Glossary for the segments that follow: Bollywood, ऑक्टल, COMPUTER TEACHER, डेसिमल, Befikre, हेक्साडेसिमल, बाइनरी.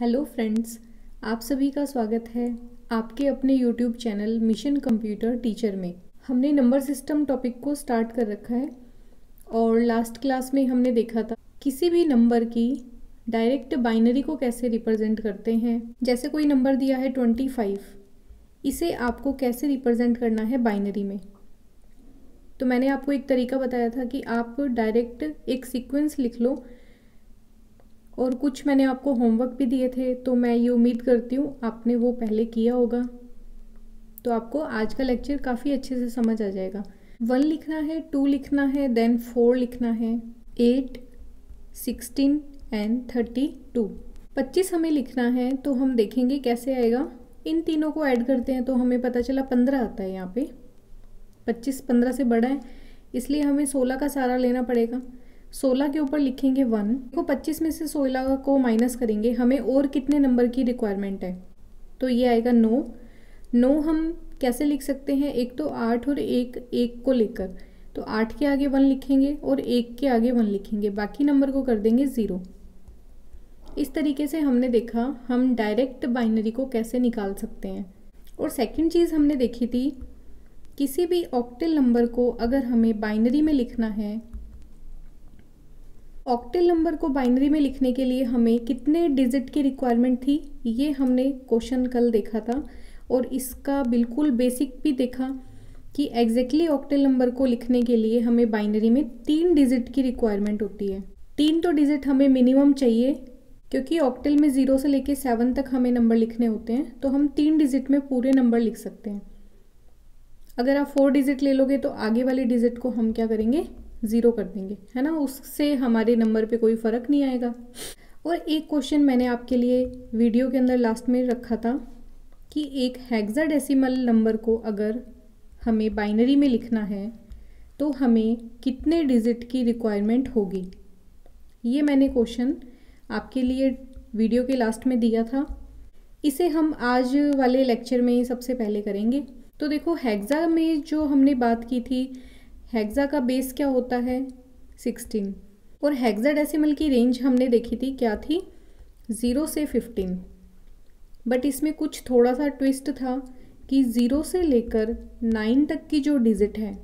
Hello friends, आप सभी का स्वागत है आपके अपने YouTube channel mission computer teacher में। हमने नंबर सिस्टम टॉपिक को स्टार्ट कर रखा है और लास्ट क्लास में हमने देखा था किसी भी नंबर की डायरेक्ट बाइनरी को कैसे रिप्रेजेंट करते हैं। जैसे कोई नंबर दिया है 25, इसे आपको कैसे रिप्रेजेंट करना है बाइनरी में। तो मैंने आपको एक तरीका बताया था कि आप डायरेक्ट एक सीक्वेंस लिख लो और कुछ मैंने आपको होमवर्क भी दिए थे, तो मैं ये उम्मीद करती हूँ आपने वो पहले किया होगा। तो आपको आज का लेक्चर काफ़ी अच्छे से समझ आ जाएगा। 1 लिखना है, 2 लिखना है, देन 4 लिखना है, 8, 16 एंड 32। 25 हमें लिखना है, तो हम देखेंगे कैसे आएगा। इन तीनों को ऐड करते हैं तो हमें पता चला 15 आता है। यहाँ पे 25 15 से बड़ा है, इसलिए हमें 16 का सारा लेना पड़ेगा। 16 के ऊपर लिखेंगे 1 को। 25 में से 16 को माइनस करेंगे, हमें और कितने नंबर की रिक्वायरमेंट है, तो ये आएगा 9। 9 हम कैसे लिख सकते हैं, एक तो 8 और एक को लेकर, तो 8 के आगे 1 लिखेंगे और 1 के आगे 1 लिखेंगे, बाकी नंबर को कर देंगे 0। इस तरीके से हमने देखा हम डायरेक्ट बाइनरी को कैसे निकाल सकते हैं। और सेकेंड चीज़ हमने देखी थी, किसी भी ऑक्टल नंबर को अगर हमें बाइनरी में लिखना है, ऑक्टल नंबर को बाइनरी में लिखने के लिए हमें कितने डिजिट की रिक्वायरमेंट थी, ये हमने क्वेश्चन कल देखा था। और इसका बिल्कुल बेसिक भी देखा कि एग्जैक्टली ऑक्टल नंबर को लिखने के लिए हमें बाइनरी में 3 डिजिट की रिक्वायरमेंट होती है। 3 तो डिजिट हमें मिनिमम चाहिए, क्योंकि ऑक्टल में 0 से लेकर 7 तक हमें नंबर लिखने होते हैं, तो हम 3 डिजिट में पूरे नंबर लिख सकते हैं। अगर आप 4 डिजिट ले लोगे तो आगे वाली डिजिट को हम क्या करेंगे, 0 कर देंगे, है ना, उससे हमारे नंबर पे कोई फ़र्क नहीं आएगा। और एक क्वेश्चन मैंने आपके लिए वीडियो के अंदर लास्ट में रखा था कि एक हेक्साडेसिमल नंबर को अगर हमें बाइनरी में लिखना है तो हमें कितने डिजिट की रिक्वायरमेंट होगी। ये मैंने क्वेश्चन आपके लिए वीडियो के लास्ट में दिया था, इसे हम आज वाले लेक्चर में सबसे पहले करेंगे। तो देखो, हेक्सा में जो हमने बात की थी, हेक्सा का बेस क्या होता है, 16, और हेक्साडेसिमल की रेंज हमने देखी थी क्या थी, 0 से 15। बट इसमें कुछ थोड़ा सा ट्विस्ट था कि 0 से लेकर 9 तक की जो डिजिट है,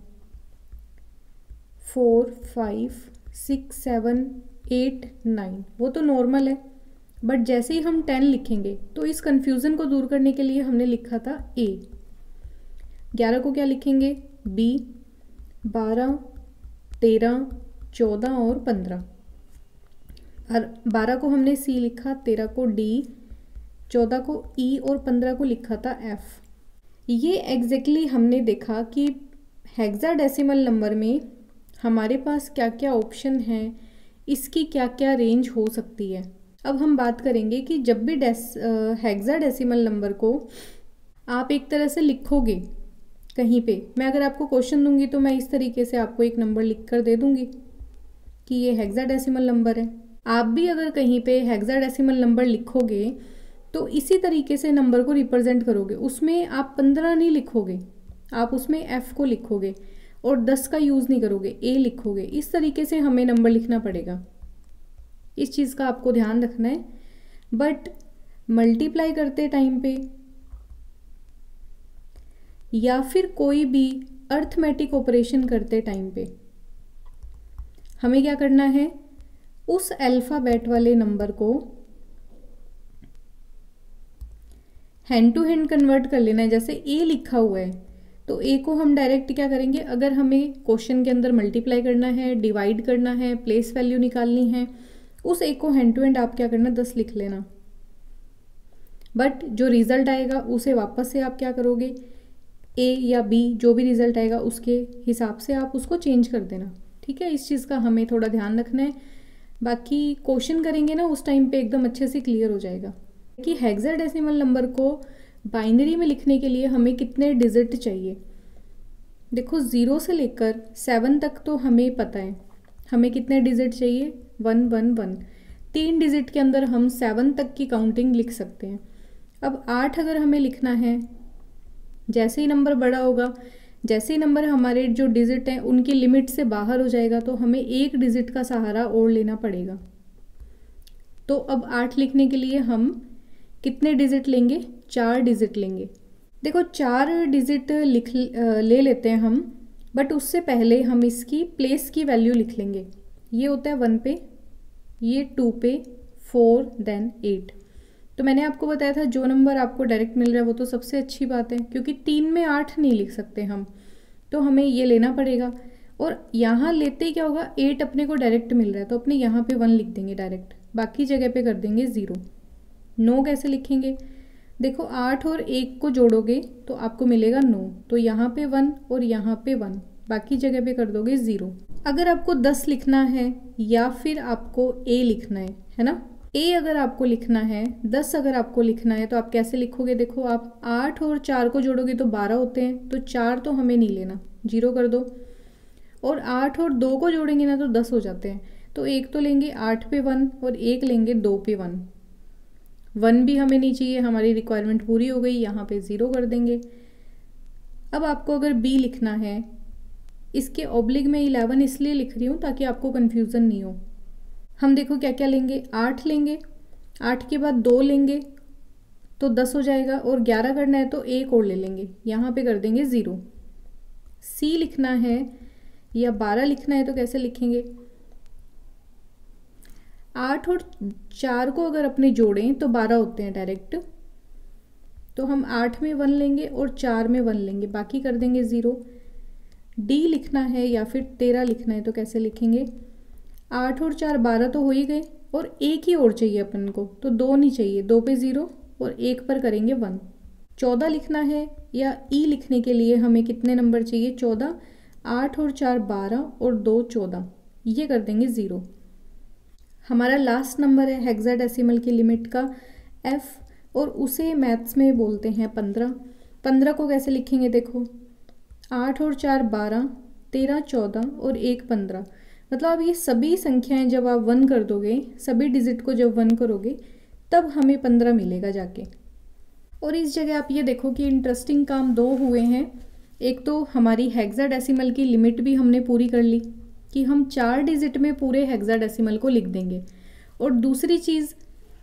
4, 5, 6, 7, 8, 9, वो तो नॉर्मल है, बट जैसे ही हम 10 लिखेंगे, तो इस कन्फ्यूज़न को दूर करने के लिए हमने लिखा था A। 11 को क्या लिखेंगे, B। 12, 13, 14 और 15। 12 को हमने C लिखा, 13 को D, 14 को E और 15 को लिखा था F। ये एग्जैक्टली हमने देखा कि हेक्साडेसिमल नंबर में हमारे पास क्या क्या ऑप्शन है, इसकी क्या क्या रेंज हो सकती है। अब हम बात करेंगे कि जब भी हेक्साडेसिमल नंबर को आप एक तरह से लिखोगे कहीं पे, मैं अगर आपको क्वेश्चन दूंगी तो मैं इस तरीके से आपको एक नंबर लिख कर दे दूंगी कि ये हेक्साडेसिमल नंबर है। आप भी अगर कहीं पे हेक्साडेसिमल नंबर लिखोगे तो इसी तरीके से नंबर को रिप्रेजेंट करोगे। उसमें आप 15 नहीं लिखोगे, आप उसमें F को लिखोगे और 10 का यूज़ नहीं करोगे, A लिखोगे। इस तरीके से हमें नंबर लिखना पड़ेगा, इस चीज़ का आपको ध्यान रखना है। बट मल्टीप्लाई करते टाइम पे या फिर कोई भी अर्थमेटिक ऑपरेशन करते टाइम पे हमें क्या करना है, उस अल्फ़ाबेट वाले नंबर को हैंड टू हैंड कन्वर्ट कर लेना है। जैसे ए लिखा हुआ है तो ए को हम डायरेक्ट क्या करेंगे, अगर हमें क्वेश्चन के अंदर मल्टीप्लाई करना है, डिवाइड करना है, प्लेस वैल्यू निकालनी है, उस ए को हैंड टू हैंड आप क्या करना, 10 लिख लेना। बट जो रिजल्ट आएगा उसे वापस से आप क्या करोगे, ए या बी जो भी रिजल्ट आएगा उसके हिसाब से आप उसको चेंज कर देना, ठीक है। इस चीज़ का हमें थोड़ा ध्यान रखना है, बाकी क्वेश्चन करेंगे ना उस टाइम पे एकदम अच्छे से क्लियर हो जाएगा कि हेक्साडेसिमल नंबर को बाइनरी में लिखने के लिए हमें कितने डिजिट चाहिए। देखो, 0 से लेकर 7 तक तो हमें पता है हमें कितने डिजिट चाहिए, 1, 1, 1। 3 डिजिट के अंदर हम 7 तक की काउंटिंग लिख सकते हैं। अब 8 अगर हमें लिखना है, जैसे ही नंबर बड़ा होगा, जैसे ही नंबर हमारे जो डिजिट हैं उनकी लिमिट से बाहर हो जाएगा, तो हमें एक डिजिट का सहारा और लेना पड़ेगा। तो अब 8 लिखने के लिए हम कितने डिजिट लेंगे, 4 डिजिट लेंगे। देखो 4 डिजिट ले लेते हैं हम, बट उससे पहले हम इसकी प्लेस की वैल्यू लिख लेंगे। ये होता है 1 पे, ये 2 पे, 4 देन 8। तो मैंने आपको बताया था जो नंबर आपको डायरेक्ट मिल रहा है वो तो सबसे अच्छी बात है, क्योंकि 3 में 8 नहीं लिख सकते हम, तो हमें ये लेना पड़ेगा। और यहाँ लेते ही क्या होगा, 8 अपने को डायरेक्ट मिल रहा है तो अपने यहाँ पे 1 लिख देंगे डायरेक्ट, बाकी जगह पे कर देंगे 0। 9 कैसे लिखेंगे, देखो 8 और 1 को जोड़ोगे तो आपको मिलेगा 9, तो यहाँ पे 1 और यहाँ पे 1, बाकी जगह पे कर दोगे 0। अगर आपको 10 लिखना है या फिर आपको ए लिखना है ना, ए अगर आपको लिखना है, 10 अगर आपको लिखना है तो आप कैसे लिखोगे, देखो आप 8 और 4 को जोड़ोगे तो 12 होते हैं, तो 4 तो हमें नहीं लेना, 0 कर दो। और 8 और 2 को जोड़ेंगे ना तो 10 हो जाते हैं, तो एक तो लेंगे 8 पे 1 और एक लेंगे 2 पे 1। 1 भी हमें नहीं चाहिए, हमारी रिक्वायरमेंट पूरी हो गई, यहाँ पे 0 कर देंगे। अब आपको अगर बी लिखना है, इसके ऑब्लिक में 11 इसलिए लिख रही हूँ ताकि आपको कन्फ्यूज़न नहीं हो। हम देखो क्या क्या लेंगे, 8 लेंगे, 8 के बाद 2 लेंगे तो 10 हो जाएगा, और 11 करना है तो एक और ले लेंगे, यहाँ पे कर देंगे 0। सी लिखना है या 12 लिखना है तो कैसे लिखेंगे, 8 और 4 को अगर अपने जोड़ें तो 12 होते हैं डायरेक्ट, तो हम 8 में 1 लेंगे और 4 में 1 लेंगे, बाकी कर देंगे 0। डी लिखना है या फिर 13 लिखना है तो कैसे लिखेंगे, 8 और 4 12 तो हो ही गए, और एक ही और चाहिए अपन को, तो 2 नहीं चाहिए, 2 पे 0 और 1 पर करेंगे 1। 14 लिखना है या ई लिखने के लिए हमें कितने नंबर चाहिए, 14, 8 और 4 12 और 2 14, ये कर देंगे 0। हमारा लास्ट नंबर है हेक्साडेसिमल की लिमिट का f, और उसे मैथ्स में बोलते हैं 15। 15 को कैसे लिखेंगे, देखो 8 और 4 12, 13 14 और 1 15। मतलब ये सभी संख्याएं जब आप 1 कर दोगे, सभी डिजिट को जब 1 करोगे तब हमें 15 मिलेगा जाके। और इस जगह आप ये देखो कि इंटरेस्टिंग काम 2 हुए हैं, एक तो हमारी हेक्साडेसिमल की लिमिट भी हमने पूरी कर ली कि हम 4 डिजिट में पूरे हेक्साडेसिमल को लिख देंगे, और दूसरी चीज़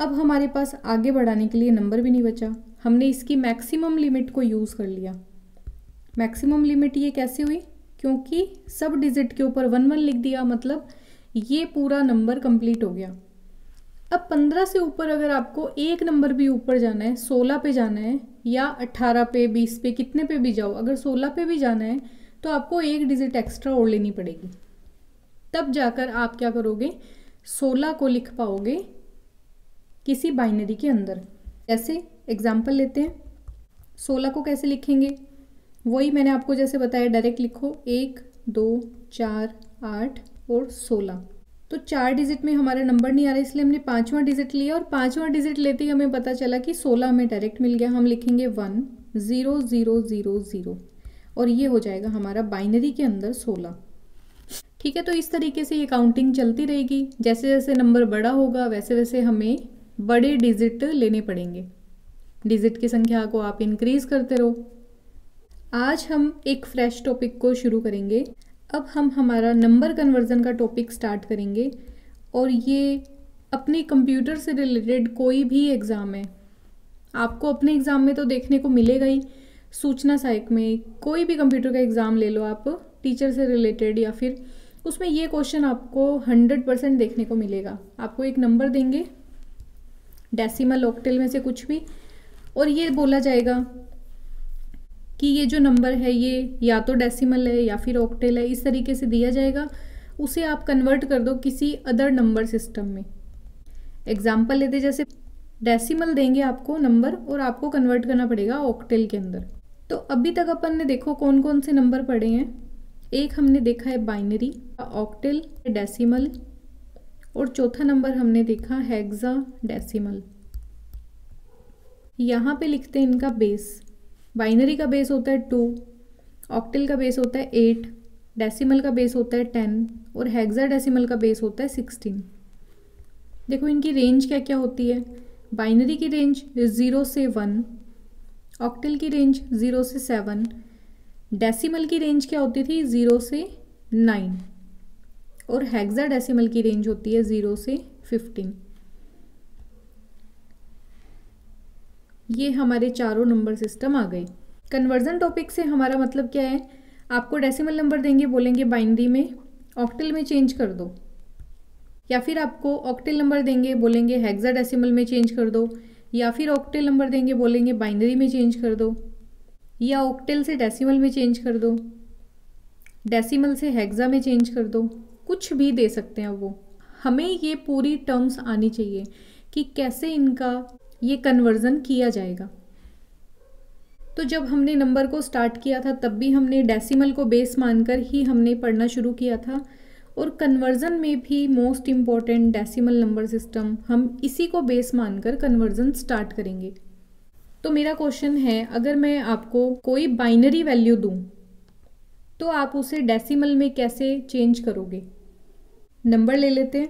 अब हमारे पास आगे बढ़ाने के लिए नंबर भी नहीं बचा, हमने इसकी मैक्सिमम लिमिट को यूज़ कर लिया। मैक्सिमम लिमिट ये कैसे हुई, क्योंकि सब डिजिट के ऊपर 1 1 लिख दिया, मतलब ये पूरा नंबर कंप्लीट हो गया। अब 15 से ऊपर अगर आपको एक नंबर भी ऊपर जाना है, 16 पे जाना है या 18 पे 20 पे कितने पे भी जाओ, अगर 16 पे भी जाना है तो आपको एक डिजिट एक्स्ट्रा और लेनी पड़ेगी, तब जाकर आप क्या करोगे 16 को लिख पाओगे किसी बाइनरी के अंदर। जैसे एग्जाम्पल लेते हैं, 16 को कैसे लिखेंगे, वही मैंने आपको जैसे बताया डायरेक्ट लिखो, 1 2 4 8 और 16। तो 4 डिजिट में हमारा नंबर नहीं आ रहा, इसलिए हमने 5वां डिजिट लिया, और 5वां डिजिट लेते ही हमें पता चला कि 16 हमें डायरेक्ट मिल गया। हम लिखेंगे 1 0 0 0 0 और ये हो जाएगा हमारा बाइनरी के अंदर 16। ठीक है, तो इस तरीके से ये काउंटिंग चलती रहेगी, जैसे जैसे नंबर बड़ा होगा वैसे वैसे हमें बड़े डिजिट लेने पड़ेंगे। डिजिट की संख्या को आप इंक्रीज़ करते रहो। आज हम एक फ्रेश टॉपिक को शुरू करेंगे, अब हम हमारा नंबर कन्वर्जन का टॉपिक स्टार्ट करेंगे, और ये अपने कंप्यूटर से रिलेटेड कोई भी एग्ज़ाम है, आपको अपने एग्ज़ाम में तो देखने को मिलेगा ही, सूचना सहायक में कोई भी कंप्यूटर का एग्ज़ाम ले लो आप, टीचर से रिलेटेड या फिर उसमें ये क्वेश्चन आपको 100% देखने को मिलेगा। आपको एक नंबर देंगे डेसिमल ऑक्टल में से कुछ भी, और ये बोला जाएगा कि ये जो नंबर है ये या तो डेसिमल है या फिर ऑक्टेल है, इस तरीके से दिया जाएगा, उसे आप कन्वर्ट कर दो किसी अदर नंबर सिस्टम में। एग्जाम्पल लेते जैसे डेसिमल देंगे आपको नंबर और आपको कन्वर्ट करना पड़ेगा ऑक्टेल के अंदर। तो अभी तक अपन ने देखो कौन कौन से नंबर पढ़े हैं, एक हमने देखा है बाइनरी, ऑक्टेल, डेसिमल, और चौथा नंबर हमने देखा हेक्सा डेसिमल। यहाँ पे लिखते हैं इनका बेस, बाइनरी का बेस होता है 2, ऑक्टल का बेस होता है 8, डेसिमल का बेस होता है 10 और हेक्साडेसिमल का बेस होता है 16। देखो इनकी रेंज क्या क्या होती है, बाइनरी की रेंज 0 से 1, ऑक्टल की रेंज 0 से 7, डेसिमल की रेंज क्या होती थी 0 से 9 और हेक्साडेसिमल की रेंज होती है 0 से 15। ये हमारे चारों नंबर सिस्टम आ गए। कन्वर्जन टॉपिक से हमारा मतलब क्या है, आपको डेसिमल नंबर देंगे, बोलेंगे बाइनरी में ऑक्टल में चेंज कर दो, या फिर आपको ऑक्टल नंबर देंगे बोलेंगे हेक्साडेसिमल में चेंज कर दो, या फिर ऑक्टल नंबर देंगे बोलेंगे बाइनरी में चेंज कर दो, या ऑक्टल से डेसिमल में चेंज कर दो, डेसिमल से हेक्सा में चेंज कर दो, कुछ भी दे सकते हैं वो। हमें ये पूरी टर्म्स आनी चाहिए कि कैसे इनका ये कन्वर्जन किया जाएगा। तो जब हमने नंबर को स्टार्ट किया था तब भी हमने डेसिमल को बेस मानकर ही हमने पढ़ना शुरू किया था, और कन्वर्जन में भी most important डेसिमल number system, हम इसी को बेस मानकर कन्वर्जन स्टार्ट करेंगे। तो मेरा क्वेश्चन है, अगर मैं आपको कोई बाइनरी वैल्यू दूं तो आप उसे डेसिमल में कैसे चेंज करोगे। नंबर ले लेते हैं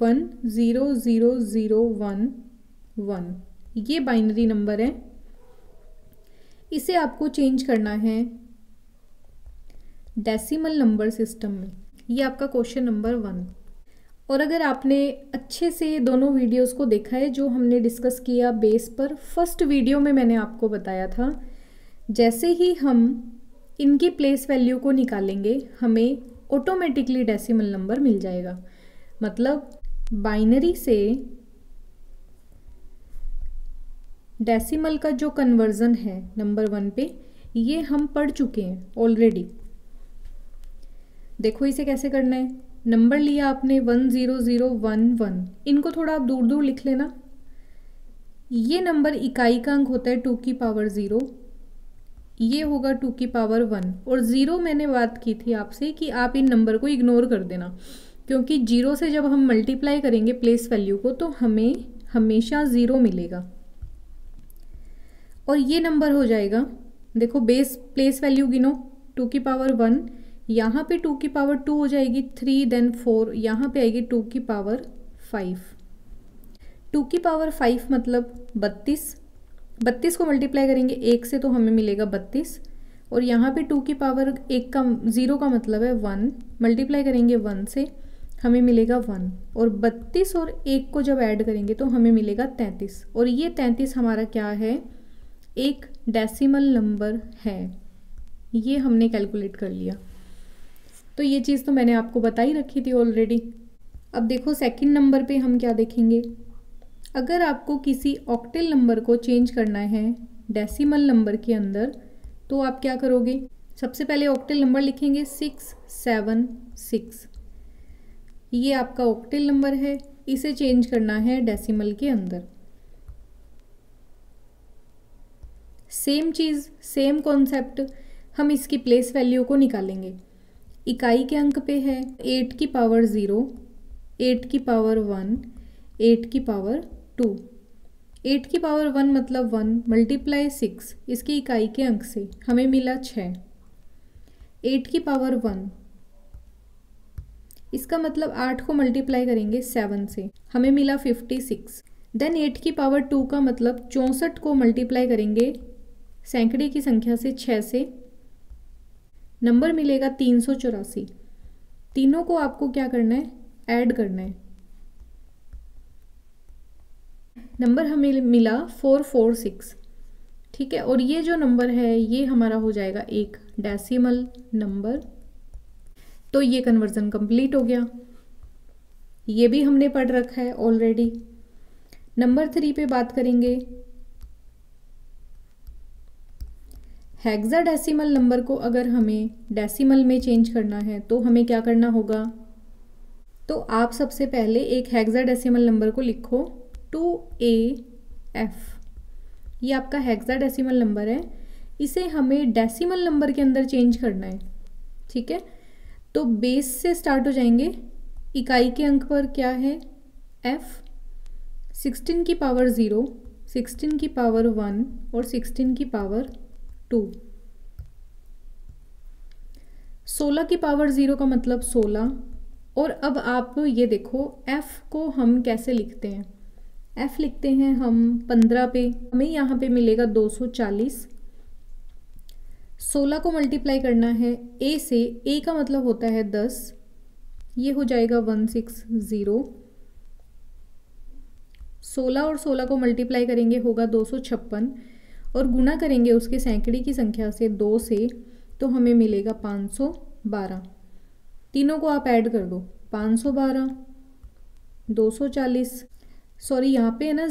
100011, ये बाइनरी नंबर है, इसे आपको चेंज करना है डेसिमल नंबर सिस्टम में। ये आपका क्वेश्चन नंबर 1। और अगर आपने अच्छे से दोनों वीडियोस को देखा है जो हमने डिस्कस किया बेस पर, फर्स्ट वीडियो में मैंने आपको बताया था जैसे ही हम इनकी प्लेस वैल्यू को निकालेंगे हमें ऑटोमेटिकली डेसिमल नंबर मिल जाएगा। मतलब बाइनरी से डेसिमल का जो कन्वर्जन है नंबर 1 पे, ये हम पढ़ चुके हैं ऑलरेडी। देखो इसे कैसे करना है। नंबर लिया आपने 10011, इनको थोड़ा आप दूर दूर लिख लेना। ये नंबर इकाई का अंक होता है 2 की पावर 0, ये होगा 2 की पावर 1। और 0 मैंने बात की थी आपसे कि आप इन नंबर को इग्नोर कर देना, क्योंकि 0 से जब हम मल्टीप्लाई करेंगे प्लेस वैल्यू को तो हमें हमेशा 0 मिलेगा। और ये नंबर हो जाएगा, देखो बेस प्लेस वैल्यू गिनो 2 की पावर 1, यहाँ पे 2 की पावर 2 हो जाएगी, 3 देन 4, यहाँ पे आएगी 2 की पावर 5। 2 की पावर 5 मतलब 32, 32 को मल्टीप्लाई करेंगे 1 से तो हमें मिलेगा 32, और यहाँ पे 2 की पावर 1 का 0 का मतलब है 1, मल्टीप्लाई करेंगे 1 से हमें मिलेगा 1, और 32 और 1 को जब ऐड करेंगे तो हमें मिलेगा 33। और ये 33 हमारा क्या है, एक डेसिमल नंबर है, ये हमने कैलकुलेट कर लिया। तो ये चीज़ तो मैंने आपको बता ही रखी थी ऑलरेडी। अब देखो सेकंड नंबर पे हम क्या देखेंगे। अगर आपको किसी ऑक्टल नंबर को चेंज करना है डेसिमल नंबर के अंदर तो आप क्या करोगे, सबसे पहले ऑक्टल नंबर लिखेंगे 676, ये आपका ऑक्टल नंबर है, इसे चेंज करना है डेसिमल के अंदर। सेम चीज़, सेम कॉन्सेप्ट, हम इसकी प्लेस वैल्यू को निकालेंगे। इकाई के अंक पे है 8 की पावर 0, 8 की पावर 1, 8 की पावर 2। 8 की पावर 1 मतलब 1 मल्टीप्लाई 6 इसकी इकाई के अंक से हमें मिला 6। 8 की पावर 1 इसका मतलब 8 को मल्टीप्लाई करेंगे 7 से हमें मिला 56। देन 8 की पावर 2 का मतलब 64 को मल्टीप्लाई करेंगे सैकड़े की संख्या से 6 से, नंबर मिलेगा 384। तीनों को आपको क्या करना है, ऐड करना है। नंबर हमें मिला 446, ठीक है। और ये जो नंबर है ये हमारा हो जाएगा एक डेसिमल नंबर। तो ये कन्वर्जन कंप्लीट हो गया, ये भी हमने पढ़ रखा है ऑलरेडी। नंबर 3 पे बात करेंगे, हेक्साडेसिमल नंबर को अगर हमें डेसिमल में चेंज करना है तो हमें क्या करना होगा। तो आप सबसे पहले एक हेक्साडेसिमल नंबर को लिखो 2AF, ये आपका हेक्साडेसिमल नंबर है, इसे हमें डेसिमल नंबर के अंदर चेंज करना है, ठीक है। तो बेस से स्टार्ट हो जाएंगे, इकाई के अंक पर क्या है F, 16 की पावर 0, 16 की पावर 1 और 16 की पावर 2। 16 की पावर 0 का मतलब 16। और अब आप ये देखो F को हम कैसे लिखते हैं, F लिखते हैं हम 15 पे, हमें यहाँ पे मिलेगा 240। 16 को मल्टीप्लाई करना है A से, A का मतलब होता है 10, ये हो जाएगा 160। 16 और 16 को मल्टीप्लाई करेंगे होगा 256 और गुणा करेंगे उसके सैकड़े की संख्या से 2 से तो हमें मिलेगा 512। तीनों को आप ऐड कर दो 512 240 सॉरी यहाँ पे है ना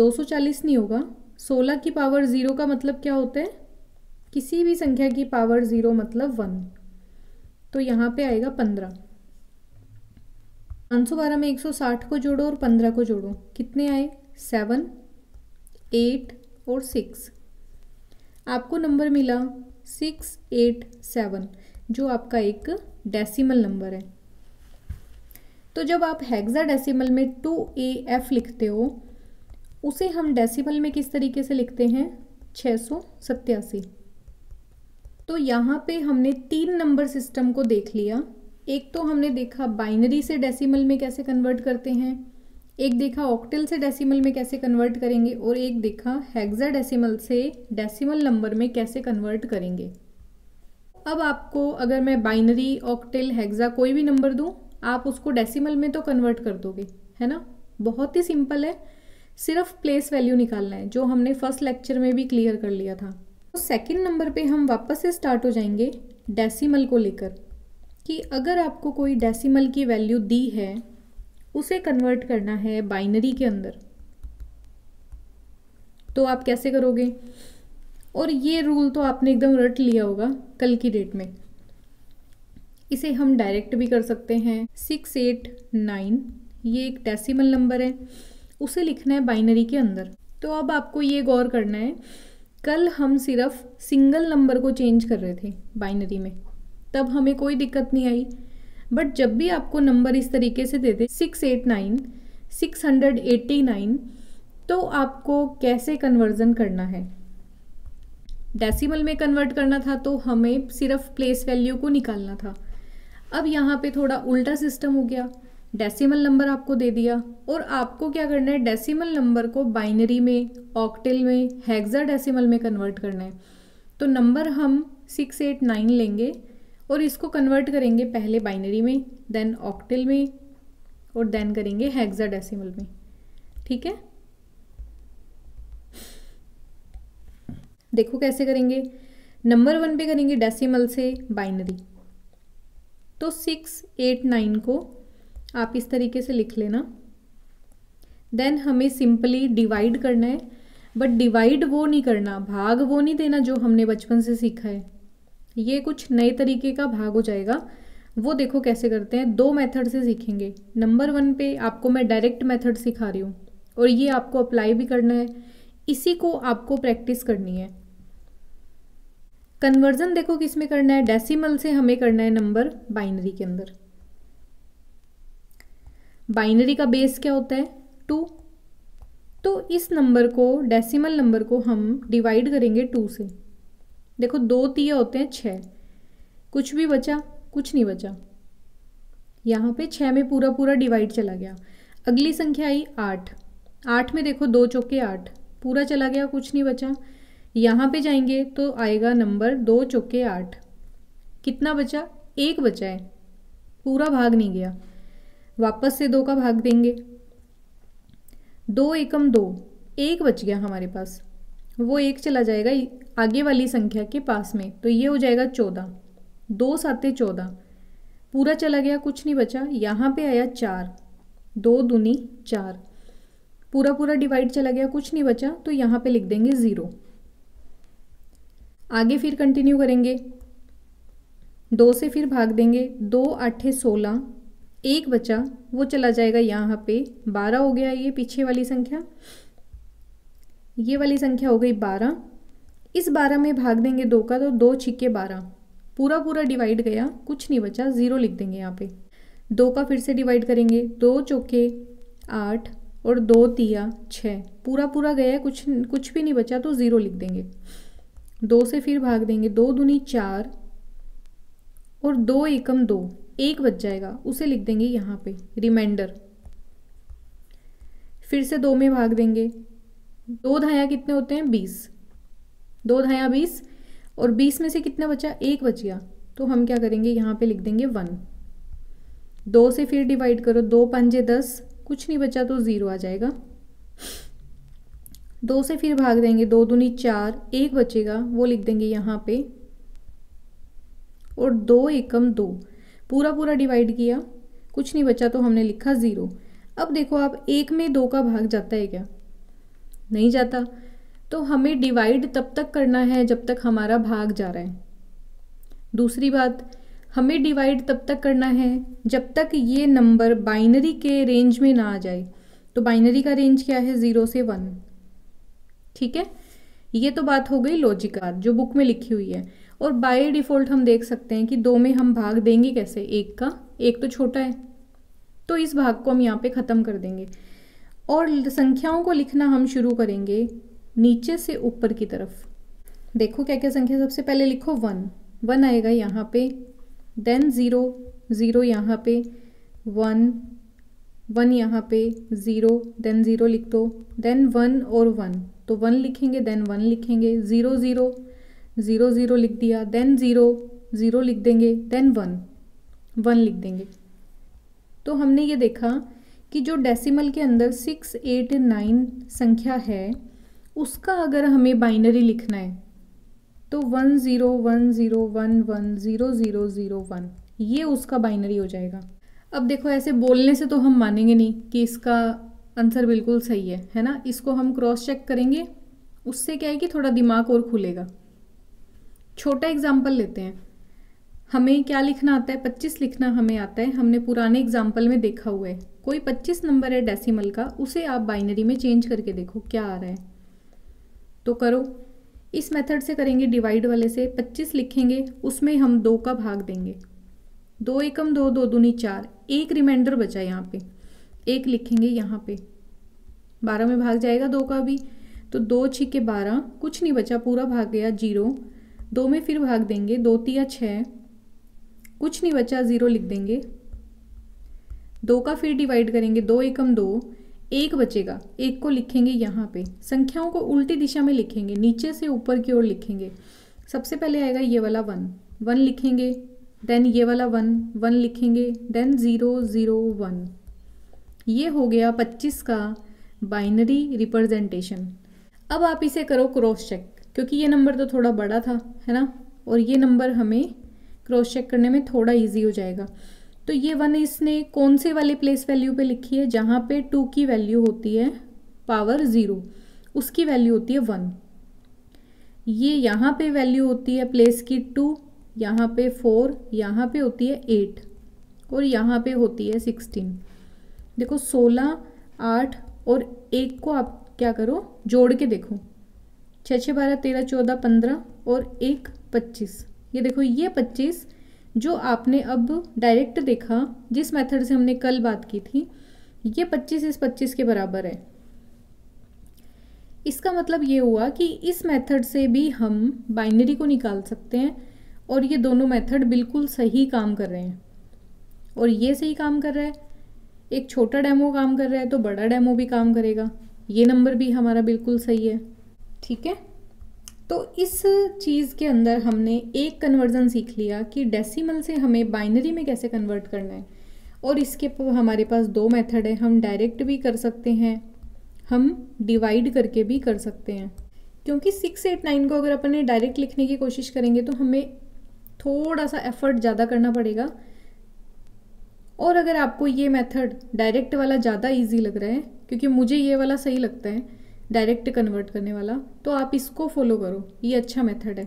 240 नहीं होगा 16 की पावर 0 का मतलब क्या होता है किसी भी संख्या की पावर 0 मतलब 1 तो यहाँ पे आएगा 15। 512 में 160 को जोड़ो और 15 को जोड़ो कितने आए 7, 8 और 6। आपको नंबर मिला 687 जो आपका एक डेसिमल नंबर है। तो जब आप हेक्साडेसिमल में 2AF लिखते हो उसे हम डेसिमल में किस तरीके से लिखते हैं 687। तो यहाँ पे हमने 3 नंबर सिस्टम को देख लिया। एक तो हमने देखा बाइनरी से डेसिमल में कैसे कन्वर्ट करते हैं, एक देखा ऑक्टल से डेसिमल में कैसे कन्वर्ट करेंगे और एक देखा हेक्साडेसिमल से डेसिमल नंबर में कैसे कन्वर्ट करेंगे। अब आपको अगर मैं बाइनरी ऑक्टल हेक्सा कोई भी नंबर दूं आप उसको डेसिमल में तो कन्वर्ट कर दोगे है ना, बहुत ही सिंपल है, सिर्फ प्लेस वैल्यू निकालना है जो हमने फर्स्ट लेक्चर में भी क्लियर कर लिया था। तो सेकेंड नंबर पर हम वापस से स्टार्ट हो जाएंगे डेसीमल को लेकर कि अगर आपको कोई डेसिमल की वैल्यू दी है उसे कन्वर्ट करना है बाइनरी के अंदर तो आप कैसे करोगे। और ये रूल तो आपने एकदम रट लिया होगा कल की डेट में। इसे हम डायरेक्ट भी कर सकते हैं 689 ये एक डेसिमल नंबर है उसे लिखना है बाइनरी के अंदर। तो अब आपको ये गौर करना है कल हम सिर्फ सिंगल नंबर को चेंज कर रहे थे बाइनरी में तब हमें कोई दिक्कत नहीं आई, बट जब भी आपको नंबर इस तरीके से देते 689 689 तो आपको कैसे कन्वर्जन करना है। डेसिमल में कन्वर्ट करना था तो हमें सिर्फ प्लेस वैल्यू को निकालना था। अब यहाँ पे थोड़ा उल्टा सिस्टम हो गया, डेसिमल नंबर आपको दे दिया और आपको क्या करना है डेसिमल नंबर को बाइनरी में ऑक्टल में हेक्साडेसिमल में कन्वर्ट करना है। तो नंबर हम 689 लेंगे और इसको कन्वर्ट करेंगे पहले बाइनरी में देन ऑक्टल में और देन करेंगे हेक्साडेसिमल में। ठीक है देखो कैसे करेंगे। नंबर 1 पे करेंगे डेसिमल से बाइनरी तो 689 को आप इस तरीके से लिख लेना। देन हमें सिंपली डिवाइड करना है बट डिवाइड वो नहीं करना, भाग वो नहीं देना जो हमने बचपन से सीखा है, ये कुछ नए तरीके का भाग हो जाएगा। वो देखो कैसे करते हैं, दो मेथड से सीखेंगे। नंबर 1 पे आपको मैं डायरेक्ट मेथड सिखा रही हूँ और ये आपको अप्लाई भी करना है, इसी को आपको प्रैक्टिस करनी है। कन्वर्जन देखो किस में करना है, डेसिमल से हमें करना है नंबर बाइनरी के अंदर। बाइनरी का बेस क्या होता है 2 तो इस नंबर को डेसिमल नंबर को हम डिवाइड करेंगे 2 से। देखो 2 3 होते हैं 6, कुछ भी बचा कुछ नहीं बचा, यहाँ पे 6 में पूरा पूरा डिवाइड चला गया। अगली संख्या आई 8 में देखो 2 चौके 8 पूरा चला गया कुछ नहीं बचा। यहाँ पे जाएंगे तो आएगा नंबर 2 चौके 8 कितना बचा 1 बचा है, पूरा भाग नहीं गया। वापस से 2 का भाग देंगे 2 एकम 2 1 बच गया हमारे पास, वो 1 चला जाएगा आगे वाली संख्या के पास में तो ये हो जाएगा 14 2 साते 14 पूरा चला गया कुछ नहीं बचा। यहाँ पे आया 4 2 दूनी 4 पूरा पूरा डिवाइड चला गया कुछ नहीं बचा तो यहाँ पे लिख देंगे 0। आगे फिर कंटिन्यू करेंगे 2 से फिर भाग देंगे 2 आठे 16 1 बचा वो चला जाएगा यहाँ पे 12 हो गया ये पीछे वाली संख्या, ये वाली संख्या हो गई 12। इस 12 में भाग देंगे 2 का तो 2 छिके 12 पूरा पूरा डिवाइड गया कुछ नहीं बचा 0 लिख देंगे यहाँ पे। 2 का फिर से डिवाइड करेंगे 2 चौके 8 और 2 तिया 6 पूरा पूरा गया कुछ भी नहीं बचा तो 0 लिख देंगे। 2 से फिर भाग देंगे 2 दूनी 4 और 2 एकम 2 1 बच जाएगा उसे लिख देंगे यहाँ पे रिमाइंडर। फिर से 2 में भाग देंगे 2 धाया कितने होते हैं 20 2 धाया 20 और 20 में से कितना बचा 1 बच गया तो हम क्या करेंगे यहाँ पे लिख देंगे 1। 2 से फिर डिवाइड करो 2 पंजे 10 कुछ नहीं बचा तो 0 आ जाएगा। दो से फिर भाग देंगे, दो दूनी चार, एक बचेगा वो लिख देंगे यहाँ पे, और दो एकम दो, पूरा पूरा डिवाइड किया, कुछ नहीं बचा तो हमने लिखा ज़ीरो। अब देखो आप एक में दो का भाग जाता है क्या? नहीं जाता, तो हमें डिवाइड तब तक करना है जब तक हमारा भाग जा रहा है। दूसरी बात, हमें डिवाइड तब तक करना है जब तक ये नंबर बाइनरी के रेंज में ना आ जाए। तो बाइनरी का रेंज क्या है? 0 से 1। ठीक है, ये तो बात हो गई लॉजिकल जो बुक में लिखी हुई है। और बाय डिफ़ॉल्ट हम देख सकते हैं कि दो में हम भाग देंगे कैसे, एक का, एक तो छोटा है तो इस भाग को हम यहाँ पे ख़त्म कर देंगे। और संख्याओं को लिखना हम शुरू करेंगे नीचे से ऊपर की तरफ। देखो क्या क्या संख्या, सबसे पहले लिखो 1 1 आएगा यहाँ पे, देन 0 0 यहाँ पे, 1 1 यहाँ पे, 0 देन 0 लिख दो, देन 1 और 1 तो 1 लिखेंगे, देन 1 लिखेंगे, 0 0 0 0 लिख दिया, देन 0 0 लिख देंगे, देन 1 1 लिख देंगे। तो हमने ये देखा कि जो डेसिमल के अंदर 6 8 9 संख्या है उसका अगर हमें बाइनरी लिखना है तो 1 0 1 0 1 1 0 0 0 1 ये उसका बाइनरी हो जाएगा। अब देखो ऐसे बोलने से तो हम मानेंगे नहीं कि इसका आंसर बिल्कुल सही है ना। इसको हम क्रॉस चेक करेंगे, उससे क्या है कि थोड़ा दिमाग और खुलेगा। छोटा एग्जाम्पल लेते हैं, हमें क्या लिखना आता है? 25 लिखना हमें आता है, हमने पुराने एग्जाम्पल में देखा हुआ है। कोई 25 नंबर है डेसिमल का, उसे आप बाइनरी में चेंज करके देखो क्या आ रहा है। तो करो, इस मेथड से करेंगे, डिवाइड वाले से। 25 लिखेंगे, उसमें हम 2 का भाग देंगे, 2 एकम 2 2 दूनी 4, एक रिमाइंडर बचा यहाँ पे, 1 लिखेंगे यहाँ पे, 12 में भाग जाएगा 2 का भी, तो 2 6 के 12, कुछ नहीं बचा, पूरा भाग गया 0। 2 में फिर भाग देंगे, 2 तिया 6, कुछ नहीं बचा, 0 लिख देंगे। 2 का फिर डिवाइड करेंगे, 2 एकम 2, एक बचेगा, 1 को लिखेंगे यहाँ पे। संख्याओं को उल्टी दिशा में लिखेंगे, नीचे से ऊपर की ओर लिखेंगे। सबसे पहले आएगा ये वाला 1 1 लिखेंगे, देन ये वाला 1 1 लिखेंगे, देन 0 0 1। ये हो गया 25 का बाइनरी रिप्रेजेंटेशन। अब आप इसे करो क्रॉस चेक, क्योंकि ये नंबर तो थोड़ा बड़ा था है ना, और ये नंबर हमें क्रॉस चेक करने में थोड़ा ईजी हो जाएगा। तो ये 1 इसने कौन से वाले प्लेस वैल्यू पे लिखी है? जहाँ पे 2 की वैल्यू होती है पावर 0, उसकी वैल्यू होती है 1। ये यहाँ पे वैल्यू होती है प्लेस की 2, यहाँ पे 4, यहाँ पे होती है 8 और यहाँ पे होती है 16। देखो 16 8 और 1 को आप क्या करो जोड़ के देखो, 6 6 12 13 14 15 और 1 25। ये देखो ये 25 जो आपने अब डायरेक्ट देखा, जिस मेथड से हमने कल बात की थी, ये 25 इस 25 के बराबर है। इसका मतलब ये हुआ कि इस मेथड से भी हम बाइनरी को निकाल सकते हैं, और ये दोनों मेथड बिल्कुल सही काम कर रहे हैं। और ये सही काम कर रहा है, एक छोटा डेमो काम कर रहा है तो बड़ा डेमो भी काम करेगा। ये नंबर भी हमारा बिल्कुल सही है, ठीक है। तो इस चीज़ के अंदर हमने एक कन्वर्जन सीख लिया कि डेसिमल से हमें बाइनरी में कैसे कन्वर्ट करना है। और इसके हमारे पास 2 मेथड है, हम डायरेक्ट भी कर सकते हैं, हम डिवाइड करके भी कर सकते हैं। क्योंकि 6 8 9 को अगर अपन डायरेक्ट लिखने की कोशिश करेंगे तो हमें थोड़ा सा एफर्ट ज़्यादा करना पड़ेगा। और अगर आपको ये मेथड डायरेक्ट वाला ज़्यादा इजी लग रहा है, क्योंकि मुझे ये वाला सही लगता है डायरेक्ट कन्वर्ट करने वाला, तो आप इसको फॉलो करो, ये अच्छा मेथड है।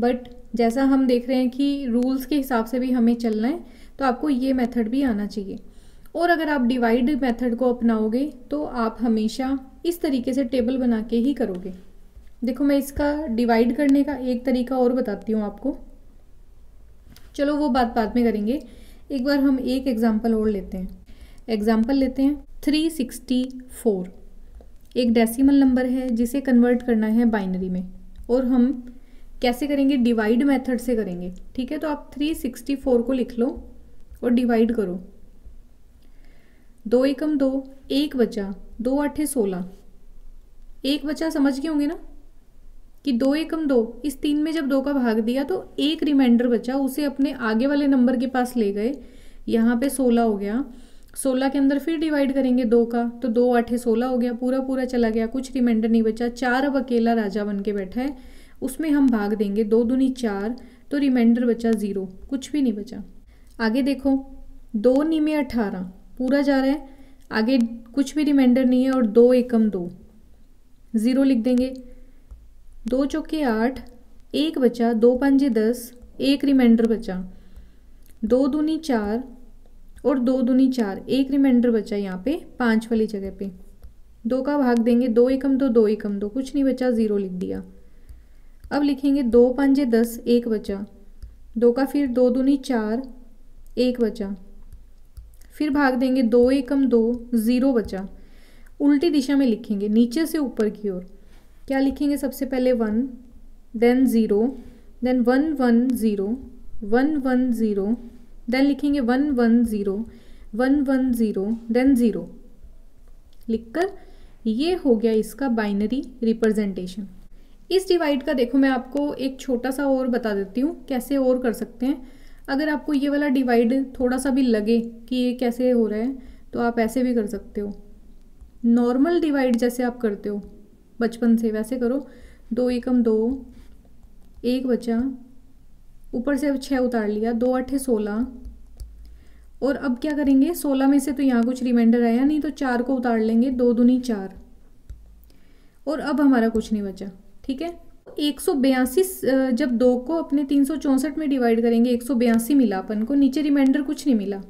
बट जैसा हम देख रहे हैं कि रूल्स के हिसाब से भी हमें चलना है, तो आपको ये मेथड भी आना चाहिए। और अगर आप डिवाइड मेथड को अपनाओगे तो आप हमेशा इस तरीके से टेबल बना के ही करोगे। देखो मैं इसका डिवाइड करने का एक तरीका और बताती हूँ आपको, चलो वो बात बाद में करेंगे। एक बार हम एक एग्जाम्पल और लेते हैं। एग्जाम्पल लेते हैं 364, एक डेसिमल नंबर है जिसे कन्वर्ट करना है बाइनरी में, और हम कैसे करेंगे? डिवाइड मेथड से करेंगे, ठीक है। तो आप 364 को लिख लो और डिवाइड करो, 2 एकम 2, एक बचा, 2 अठे 16, एक बचा, समझ गए होंगे ना कि 2 एकम 2, इस 3 में जब 2 का भाग दिया तो एक रिमाइंडर बचा, उसे अपने आगे वाले नंबर के पास ले गए, यहाँ पे 16 हो गया, 16 के अंदर फिर डिवाइड करेंगे 2 का, तो 2 8 16 हो गया, पूरा पूरा चला गया, कुछ रिमाइंडर नहीं बचा। 4 अब अकेला राजा बन के बैठा है, उसमें हम भाग देंगे, 2 दूनी 4, तो रिमाइंडर बचा 0, कुछ भी नहीं बचा। आगे देखो 2 नीमे 18 पूरा जा रहा है, आगे कुछ भी रिमाइंडर नहीं है, और 2 एकम 2 0 लिख देंगे, 2 चौके 8, 1 बचा, 2 पंजे 10, 1 रिमाइंडर बचा, 2 दूनी 4 और 2 दूनी 4, 1 रिमाइंडर बचा यहाँ पे 5 वाली जगह पे, 2 का भाग देंगे, 2 एकम 2, 2 एकम 2 कुछ नहीं बचा, 0 लिख दिया। अब लिखेंगे 2 पंजे 10, 1 बचा, 2 का फिर 2 दूनी 4, 1 बचा, फिर भाग देंगे 2 एकम 2, 0 बचा। उल्टी दिशा में लिखेंगे, नीचे से ऊपर की ओर। क्या लिखेंगे? सबसे पहले 1, देन 0, देन 1 1 0, 1 1 0, देन लिखेंगे 1 1 0, 1 1 0, देन 0 लिखकर ये हो गया इसका बाइनरी रिप्रेजेंटेशन। इस डिवाइड का देखो मैं आपको एक छोटा सा और बता देती हूँ कैसे और कर सकते हैं। अगर आपको ये वाला डिवाइड थोड़ा सा भी लगे कि ये कैसे हो रहा है, तो आप ऐसे भी कर सकते हो, नॉर्मल डिवाइड जैसे आप करते हो बचपन से वैसे करो। 2 एकम 2, 1 बचा, ऊपर से अब 6 उतार लिया, 2 अट्ठे 16, और अब क्या करेंगे 16 में से तो यहाँ कुछ रिमाइंडर आया नहीं, तो 4 को उतार लेंगे, 2 दूनी 4, और अब हमारा कुछ नहीं बचा। ठीक है, 182 जब 2 को अपने 364 में डिवाइड करेंगे 182 मिला अपन को, नीचे रिमाइंडर कुछ नहीं मिला।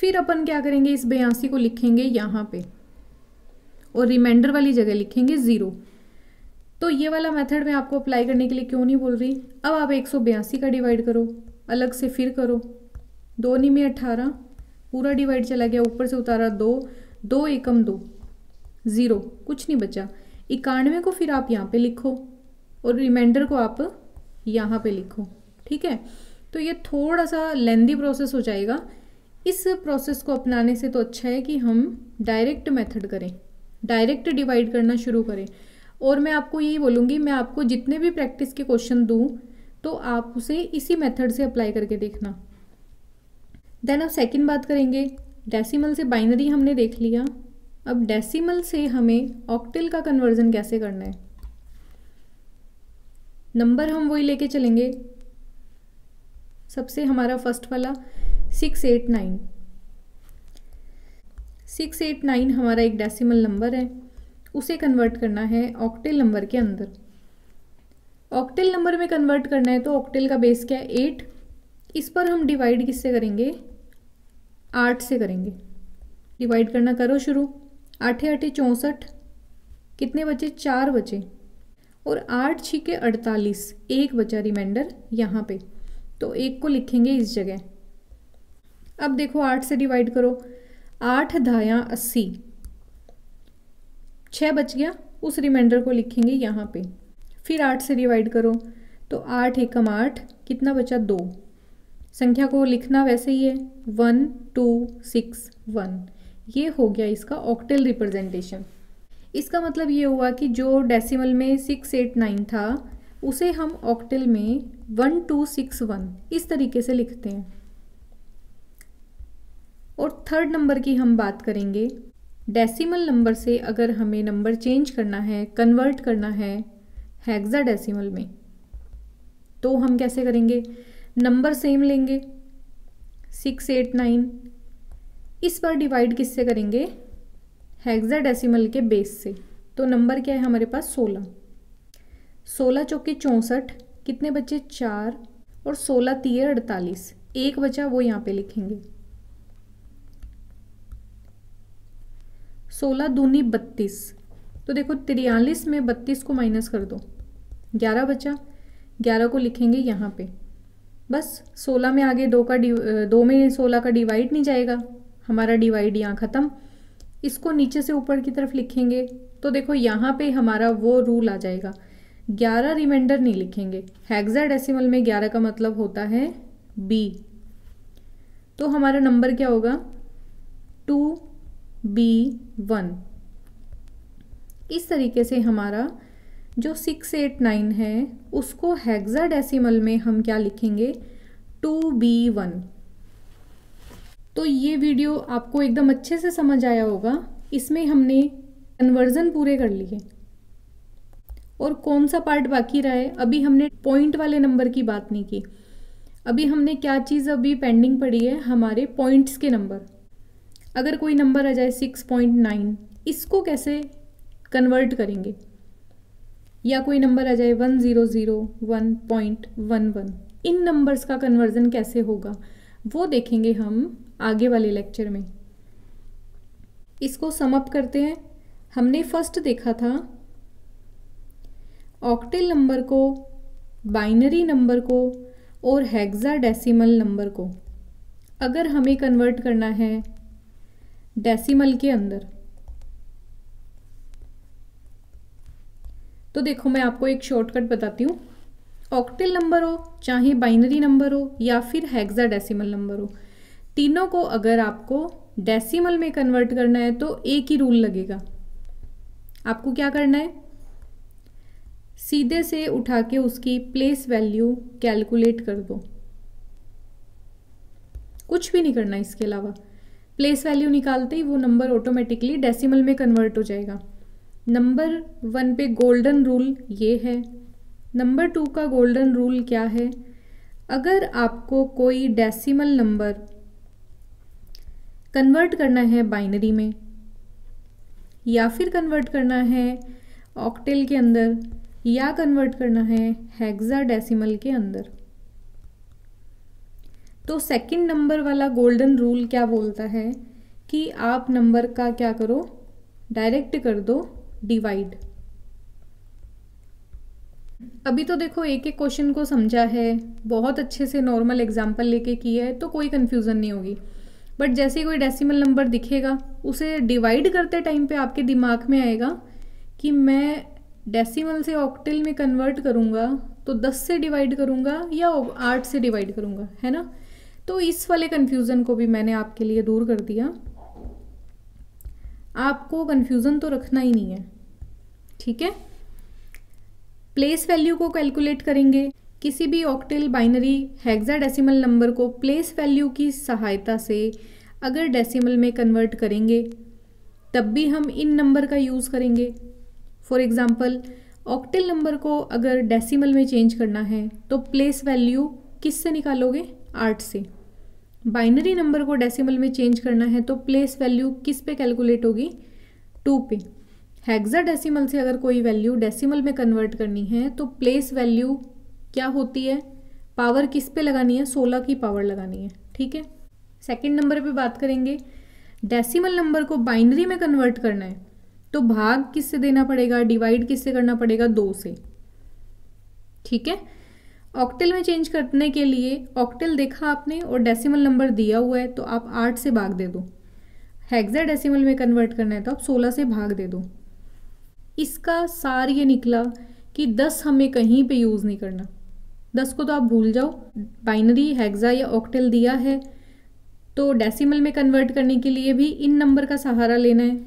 फिर अपन क्या करेंगे, इस 82 को लिखेंगे यहाँ पे और रिमाइंडर वाली जगह लिखेंगे 0। तो ये वाला मेथड मैं आपको अप्लाई करने के लिए क्यों नहीं बोल रही। अब आप 182 का डिवाइड करो अलग से, फिर करो 2 नीमे 18, पूरा डिवाइड चला गया, ऊपर से उतारा 2 2 एकम 2, 0 कुछ नहीं बचा। 91 को फिर आप यहाँ पे लिखो और रिमाइंडर को आप यहाँ पे लिखो। ठीक है, तो ये थोड़ा सा लेंदी प्रोसेस हो जाएगा। इस प्रोसेस को अपनाने से तो अच्छा है कि हम डायरेक्ट मेथड करें, डायरेक्ट डिवाइड करना शुरू करें। और मैं आपको यही बोलूँगी, मैं आपको जितने भी प्रैक्टिस के क्वेश्चन दूँ तो आप उसे इसी मेथड से अप्लाई करके देखना। देन अब सेकेंड बात करेंगे, डेसिमल से बाइनरी हमने देख लिया, अब डेसिमल से हमें ऑक्टल का कन्वर्जन कैसे करना है। नंबर हम वही लेके चलेंगे, सबसे हमारा फर्स्ट वाला 689। 689 हमारा एक डेसिमल नंबर है, उसे कन्वर्ट करना है ऑक्टल नंबर के अंदर। ऑक्टल नंबर में कन्वर्ट करना है तो ऑक्टल का बेस क्या है 8। इस पर हम डिवाइड किससे करेंगे, 8 से करेंगे। डिवाइड करना करो शुरू, 8 8 64, कितने बचे 4 बचे, और 8 6 के 48, 1 बचा रिमाइंडर यहाँ पे, तो 1 को लिखेंगे इस जगह। अब देखो 8 से डिवाइड करो, 8 धाया 80, 6 बच गया, उस रिमाइंडर को लिखेंगे यहाँ पे। फिर 8 से डिवाइड करो तो 8 एकम 8, कितना बचा 2, संख्या को लिखना वैसे ही है 1 2 6 1। ये हो गया इसका ऑक्टल रिप्रेजेंटेशन। इसका मतलब ये हुआ कि जो डेसिमल में 689 था उसे हम ऑक्टल में 1261 इस तरीके से लिखते हैं। और थर्ड नंबर की हम बात करेंगे, डेसिमल नंबर से अगर हमें नंबर चेंज करना है, कन्वर्ट करना है हेक्साडेसिमल में, तो हम कैसे करेंगे। नंबर सेम लेंगे 689, इस पर डिवाइड किससे करेंगे, हेक्साडेसिमल के बेस से, तो नंबर क्या है हमारे पास 16। 16 चौके 64, कितने बचे 4, और 16 3 48, 1 बचा, वो यहाँ पे लिखेंगे। 16 दूनी 32, तो देखो 43 में 32 को माइनस कर दो, 11 बचा, 11 को लिखेंगे यहाँ पे। बस 16 में आगे 2 में 16 का डिवाइड नहीं जाएगा, हमारा डिवाइड यहाँ ख़त्म। इसको नीचे से ऊपर की तरफ लिखेंगे तो देखो यहाँ पे हमारा वो रूल आ जाएगा, 11 रिमाइंडर नहीं लिखेंगे। हेक्साडेसिमल में 11 का मतलब होता है बी, तो हमारा नंबर क्या होगा 2B1। इस तरीके से हमारा जो 689 है उसको हेक्साडेसिमल में हम क्या लिखेंगे 2B1। तो ये वीडियो आपको एकदम अच्छे से समझ आया होगा। इसमें हमने कन्वर्जन पूरे कर लिए और कौन सा पार्ट बाकी रहा है, अभी हमने पॉइंट वाले नंबर की बात नहीं की। अभी हमने क्या चीज़ अभी पेंडिंग पड़ी है, हमारे पॉइंट्स के नंबर। अगर कोई नंबर आ जाए 6.9, इसको कैसे कन्वर्ट करेंगे, या कोई नंबर आ जाए 100, 1.11, इन नंबर्स का कन्वर्जन कैसे होगा वो देखेंगे हम आगे वाले लेक्चर में। इसको सम अप करते हैं। हमने फर्स्ट देखा था ऑक्टेल नंबर को, बाइनरी नंबर को और हेक्साडेसिमल नंबर को अगर हमें कन्वर्ट करना है डेसिमल के अंदर। तो देखो मैं आपको एक शॉर्टकट बताती हूँ। ऑक्टेल नंबर हो, चाहे बाइनरी नंबर हो या फिर हेक्साडेसिमल नंबर हो, तीनों को अगर आपको डेसिमल में कन्वर्ट करना है तो एक ही रूल लगेगा। आपको क्या करना है, सीधे से उठा के उसकी प्लेस वैल्यू कैलकुलेट कर दो, कुछ भी नहीं करना इसके अलावा। प्लेस वैल्यू निकालते ही वो नंबर ऑटोमेटिकली डेसिमल में कन्वर्ट हो जाएगा। नंबर 1 पे गोल्डन रूल ये है। नंबर 2 का गोल्डन रूल क्या है, अगर आपको कोई डेसिमल नंबर कन्वर्ट करना है बाइनरी में या फिर कन्वर्ट करना है ऑक्टेल के अंदर या कन्वर्ट करना है हेक्साडेसिमल के अंदर, तो सेकंड नंबर वाला गोल्डन रूल क्या बोलता है कि आप नंबर का क्या करो, डायरेक्ट कर दो डिवाइड। अभी तो देखो एक एक क्वेश्चन को समझा है, बहुत अच्छे से नॉर्मल एग्जाम्पल लेके किया है तो कोई कंफ्यूजन नहीं होगी। बट जैसे ही कोई डेसिमल नंबर दिखेगा उसे डिवाइड करते टाइम पे आपके दिमाग में आएगा कि मैं डेसिमल से ऑक्टेल में कन्वर्ट करूँगा तो 10 से डिवाइड करूँगा या 8 से डिवाइड करूँगा, है ना। तो इस वाले कन्फ्यूज़न को भी मैंने आपके लिए दूर कर दिया। आपको कन्फ्यूज़न तो रखना ही नहीं है, ठीक है। प्लेस वैल्यू को कैलकुलेट करेंगे, किसी भी ऑक्टेल, बाइनरी, हेक्साडेसिमल नंबर को प्लेस वैल्यू की सहायता से अगर डेसिमल में कन्वर्ट करेंगे तब भी हम इन नंबर का यूज़ करेंगे। फॉर एग्जांपल ऑक्टेल नंबर को अगर डेसिमल में चेंज करना है तो प्लेस वैल्यू किस से निकालोगे, 8 से। बाइनरी नंबर को डेसिमल में चेंज करना है तो प्लेस वैल्यू किस पे कैलकुलेट होगी, 2 पे। हेक्साडेसिमल से अगर कोई वैल्यू डेसिमल में कन्वर्ट करनी है तो प्लेस वैल्यू क्या होती है, पावर किस पे लगानी है, 16 की पावर लगानी है, ठीक है। सेकंड नंबर पे बात करेंगे, डेसिमल नंबर को बाइनरी में कन्वर्ट करना है तो भाग किससे देना पड़ेगा, डिवाइड किससे करना पड़ेगा, 2 से, ठीक है। ऑक्टेल में चेंज करने के लिए ऑक्टेल देखा आपने और डेसिमल नंबर दिया हुआ है तो आप 8 से भाग दे दो। हेक्साडेसिमल में कन्वर्ट करना है तो आप 16 से भाग दे दो। इसका सार ये निकला कि 10 हमें कहीं पे यूज़ नहीं करना, 10 को तो आप भूल जाओ। बाइनरी, हेक्सा या ऑक्टेल दिया है तो डेसिमल में कन्वर्ट करने के लिए भी इन नंबर का सहारा लेना है।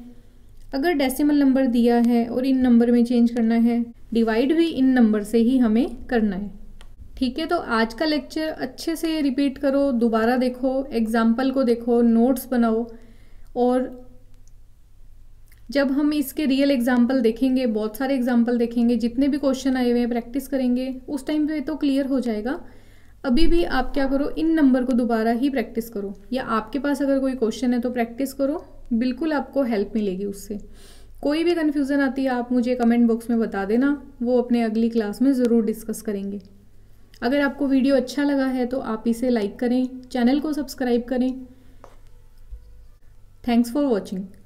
अगर डेसिमल नंबर दिया है और इन नंबर में चेंज करना है, डिवाइड भी इन नंबर से ही हमें करना है, ठीक है। तो आज का लेक्चर अच्छे से रिपीट करो, दोबारा देखो, एग्जाम्पल को देखो, नोट्स बनाओ, और जब हम इसके रियल एग्जाम्पल देखेंगे, बहुत सारे एग्जाम्पल देखेंगे, जितने भी क्वेश्चन आए हुए हैं प्रैक्टिस करेंगे, उस टाइम पे तो क्लियर हो जाएगा। अभी भी आप क्या करो, इन नंबर को दोबारा ही प्रैक्टिस करो, या आपके पास अगर कोई क्वेश्चन है तो प्रैक्टिस करो, बिल्कुल आपको हेल्प मिलेगी उससे। कोई भी कन्फ्यूज़न आती है आप मुझे कमेंट बॉक्स में बता देना, वो अपने अगली क्लास में ज़रूर डिस्कस करेंगे। अगर आपको वीडियो अच्छा लगा है तो आप इसे लाइक करें, चैनल को सब्सक्राइब करें। Thanks for watching.